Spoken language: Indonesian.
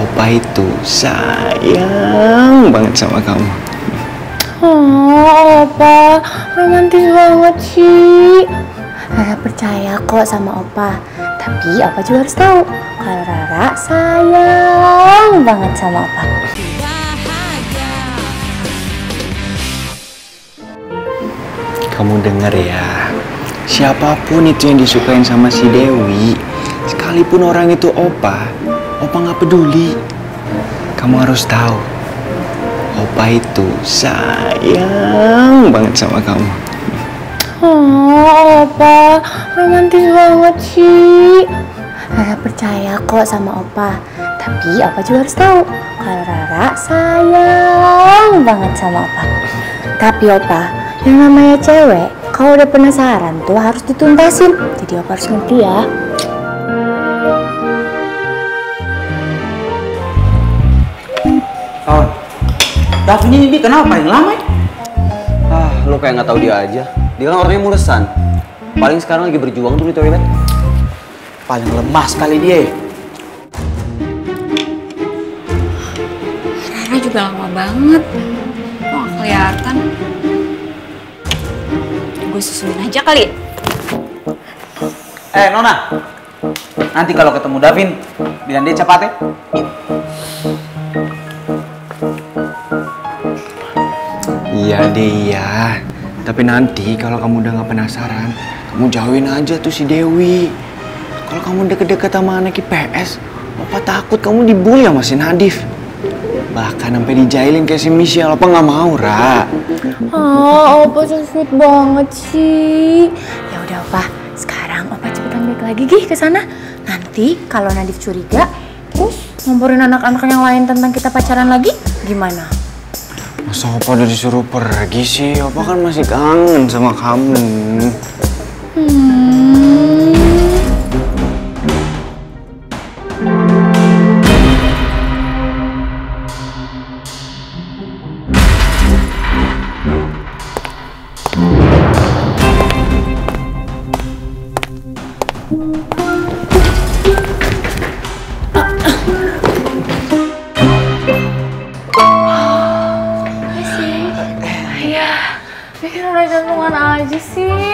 Opa itu sayang banget sama kamu. Oh, Opa romantis banget sih. Rara percaya kok sama Opa. Tapi Opa juga harus tahu kalau Rara sayang banget sama Opa. Kamu dengar ya, siapapun itu yang disukain sama si Dewi, sekalipun orang itu Opa nggak peduli. Kamu harus tahu, Opa itu sayang banget sama kamu. Oh, Opa romantis banget sih. Rara percaya kok sama Opa. Tapi Opa juga harus tahu kalau Rara sayang banget sama Opa. Tapi Opa, yang namanya cewek, kalau udah penasaran tuh harus dituntasin. Jadi Opa harus ngerti ya. Oh, Davinnya ini kenapa paling lama ya? Ah, lo kayak nggak tahu dia aja. Dia kan orangnya mulesan. Paling sekarang lagi berjuang tuh di toilet. Paling lemah sekali dia. Rara juga lama banget. Oh, kelihatan. Gue susulin aja kali. Nona, nanti kalau ketemu Davin, bilang dia cepat ya. Iya deh ya. Tapi nanti kalau kamu udah nggak penasaran, kamu jauhin aja tuh si Dewi. Kalau kamu deket-deket sama anak IPS, Opa takut kamu dibully sama si Nadif. Bahkan sampai dijailin kayak si Michelle. Opa nggak mau, Ra. Ah, Opa so sweet banget sih. Ya udah Opa, sekarang Opa cepetan balik lagi gih ke sana. Nanti kalau Nadif curiga, terus ngomporin anak-anak yang lain tentang kita pacaran lagi, gimana? Masa Opa udah disuruh pergi sih? Opa kan masih kangen sama kamu. Bikin udah jantungan aja sih.